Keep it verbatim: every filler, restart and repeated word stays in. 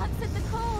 thoughts at the cold.